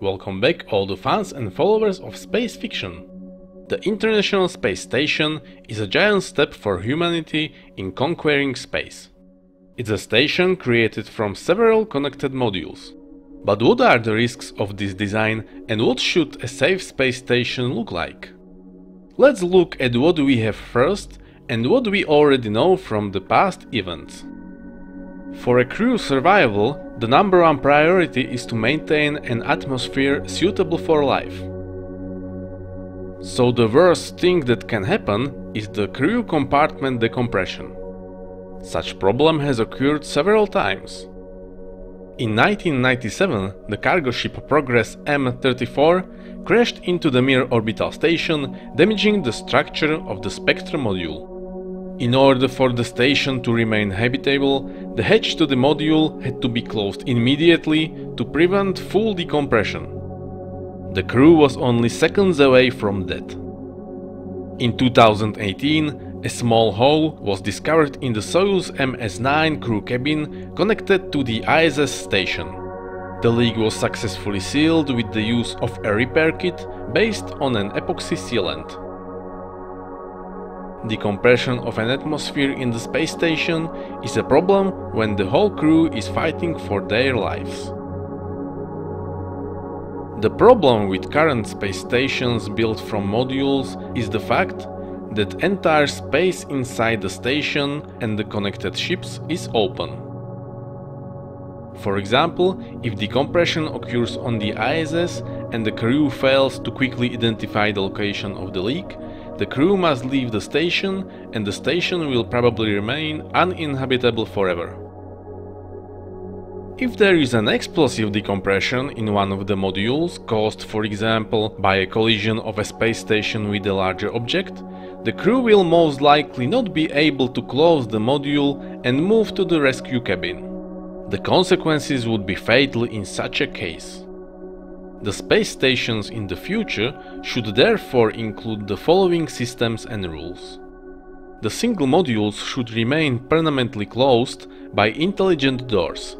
Welcome back all the fans and followers of space fiction. The International Space Station is a giant step for humanity in conquering space. It's a station created from several connected modules. But what are the risks of this design and what should a safe space station look like? Let's look at what we have first and what we already know from the past events. For a crew survival, the number one priority is to maintain an atmosphere suitable for life. So the worst thing that can happen is the crew compartment decompression. Such problem has occurred several times. In 1997, the cargo ship Progress M34 crashed into the Mir orbital station, damaging the structure of the Spektr module. In order for the station to remain habitable, the hatch to the module had to be closed immediately to prevent full decompression. The crew was only seconds away from death. In 2018, a small hole was discovered in the Soyuz MS-9 crew cabin connected to the ISS station. The leak was successfully sealed with the use of a repair kit based on an epoxy sealant. Decompression of an atmosphere in the space station is a problem when the whole crew is fighting for their lives. The problem with current space stations built from modules is the fact that entire space inside the station and the connected ships is open. For example, if decompression occurs on the ISS and the crew fails to quickly identify the location of the leak, the crew must leave the station, and the station will probably remain uninhabitable forever. If there is an explosive decompression in one of the modules, caused for example by a collision of a space station with a larger object, the crew will most likely not be able to close the module and move to the rescue cabin. The consequences would be fatal in such a case. The space stations in the future should therefore include the following systems and rules. The single modules should remain permanently closed by intelligent doors.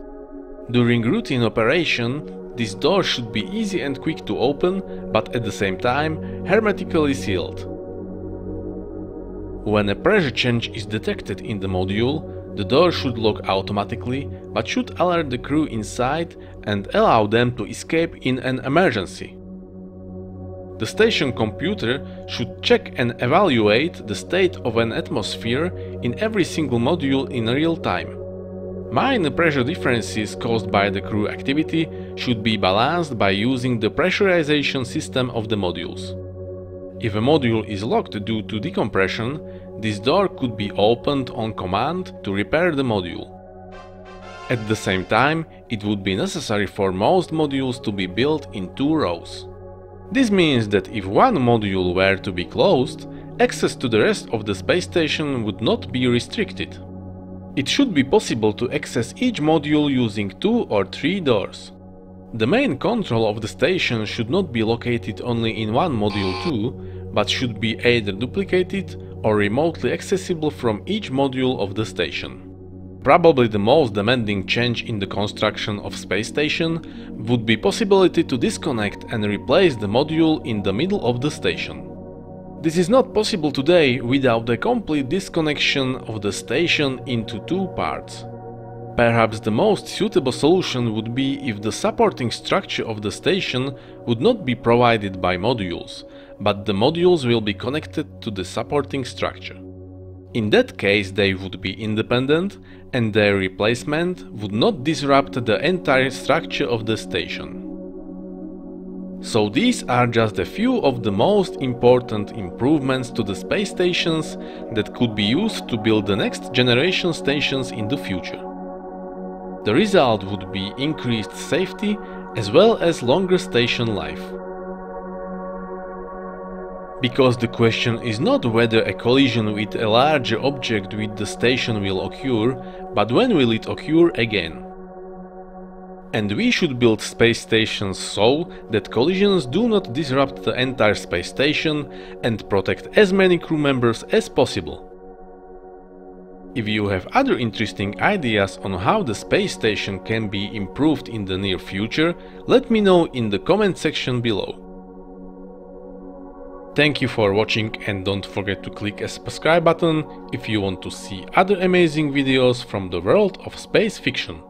During routine operation, these doors should be easy and quick to open, but at the same time hermetically sealed. When a pressure change is detected in the module, the door should lock automatically, but should alert the crew inside and allow them to escape in an emergency. The station computer should check and evaluate the state of an atmosphere in every single module in real time. Minor pressure differences caused by the crew activity should be balanced by using the pressurization system of the modules. If a module is locked due to decompression, this door could be opened on command to repair the module. At the same time, it would be necessary for most modules to be built in two rows. This means that if one module were to be closed, access to the rest of the space station would not be restricted. It should be possible to access each module using 2 or 3 doors. The main control of the station should not be located only in one module too, but should be either duplicated or remotely accessible from each module of the station. Probably the most demanding change in the construction of space station would be possibility to disconnect and replace the module in the middle of the station. This is not possible today without the complete disconnection of the station into two parts. Perhaps the most suitable solution would be if the supporting structure of the station would not be provided by modules, but the modules will be connected to the supporting structure. In that case they would be independent and their replacement would not disrupt the entire structure of the station. So these are just a few of the most important improvements to the space stations that could be used to build the next generation stations in the future. The result would be increased safety as well as longer station life. Because the question is not whether a collision with a larger object with the station will occur, but when will it occur again. And we should build space stations so that collisions do not disrupt the entire space station and protect as many crew members as possible. If you have other interesting ideas on how the space station can be improved in the near future, let me know in the comment section below. Thank you for watching and don't forget to click the subscribe button if you want to see other amazing videos from the world of space fiction.